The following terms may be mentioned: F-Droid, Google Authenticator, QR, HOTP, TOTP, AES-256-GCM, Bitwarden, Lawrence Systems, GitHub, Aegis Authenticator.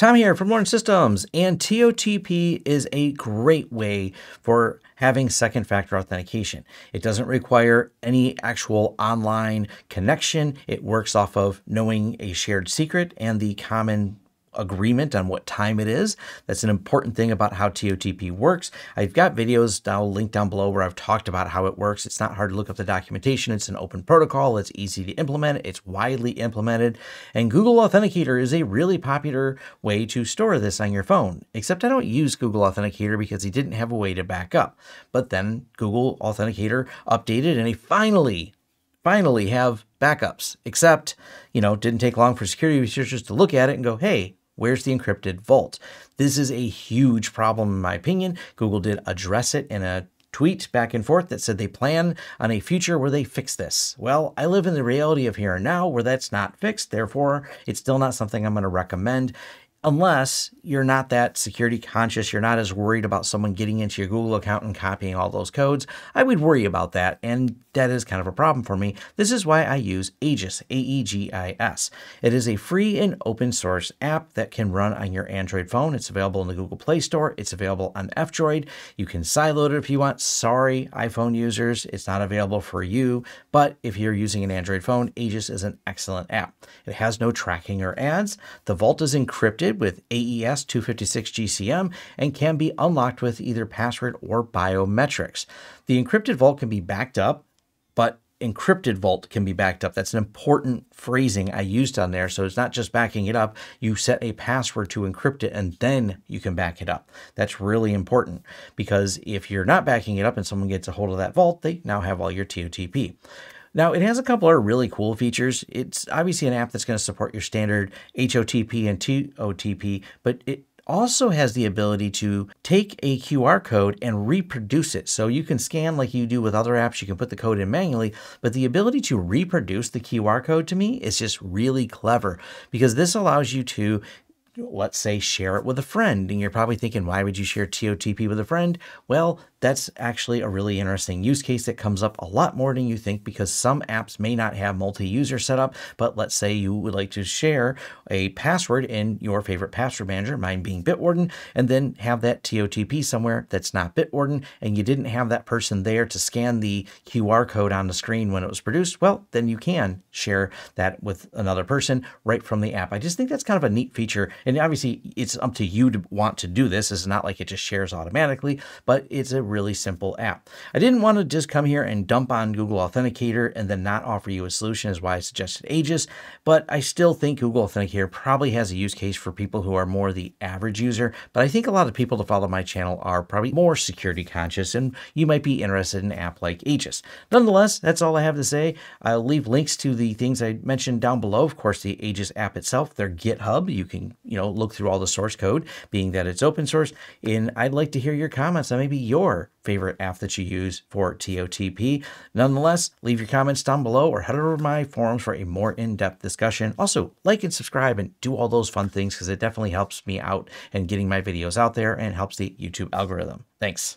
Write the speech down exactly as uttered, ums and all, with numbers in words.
Tom here from Lawrence Systems, and T O T P is a great way for having second factor authentication. It doesn't require any actual online connection. It works off of knowing a shared secret and the common agreement on what time it is. That's an important thing about how T O T P works. I've got videos now linked down below where I've talked about how it works. It's not hard to look up the documentation. It's an open protocol. It's easy to implement. It's widely implemented. And Google Authenticator is a really popular way to store this on your phone, except I don't use Google Authenticator because he didn't have a way to back up. But then Google Authenticator updated and he finally finally have backups, except, you know, it didn't take long for security researchers to look at it and go, hey, where's the encrypted vault? This is a huge problem, in my opinion. Google did address it in a tweet back and forth that said they plan on a future where they fix this. Well, I live in the reality of here and now where that's not fixed. Therefore, it's still not something I'm going to recommend. Unless you're not that security conscious, you're not as worried about someone getting into your Google account and copying all those codes. I would worry about that, and that is kind of a problem for me. This is why I use Aegis, A E G I S. It is a free and open source app that can run on your Android phone. It's available in the Google Play Store. It's available on F Droid. You can sideload it if you want. Sorry, iPhone users, it's not available for you, but if you're using an Android phone, Aegis is an excellent app. It has no tracking or ads. The vault is encrypted with A E S two fifty-six G C M and can be unlocked with either password or biometrics. The encrypted vault can be backed up, but encrypted vault can be backed up. That's an important phrasing I used on there. So it's not just backing it up. You set a password to encrypt it and then you can back it up. That's really important because if you're not backing it up and someone gets a hold of that vault, they now have all your T O T P. Now, it has a couple of really cool features. It's obviously an app that's going to support your standard H O T P and T O T P, but it also has the ability to take a Q R code and reproduce it. So you can scan like you do with other apps. You can put the code in manually, but the ability to reproduce the Q R code to me is just really clever because this allows you to, let's say, share it with a friend. And you're probably thinking, why would you share T O T P with a friend? Well, that's actually a really interesting use case that comes up a lot more than you think because some apps may not have multi-user setup, but let's say you would like to share a password in your favorite password manager, mine being Bitwarden, and then have that T O T P somewhere that's not Bitwarden, and you didn't have that person there to scan the Q R code on the screen when it was produced. Well, then you can share that with another person right from the app. I just think that's kind of a neat feature. And obviously it's up to you to want to do this. It's not like it just shares automatically, but it's a really simple app. I didn't want to just come here and dump on Google Authenticator and then not offer you a solution, is why I suggested Aegis, but I still think Google Authenticator probably has a use case for people who are more the average user, but I think a lot of people that follow my channel are probably more security conscious, and you might be interested in an app like Aegis. Nonetheless, that's all I have to say. I'll leave links to the things I mentioned down below. Of course, the Aegis app itself, their GitHub, you can, you know, look through all the source code, being that it's open source, and I'd like to hear your comments on maybe your favorite app that you use for T O T P. Nonetheless, leave your comments down below or head over to my forums for a more in-depth discussion. Also, like and subscribe and do all those fun things because it definitely helps me out and getting my videos out there and helps the YouTube algorithm. Thanks.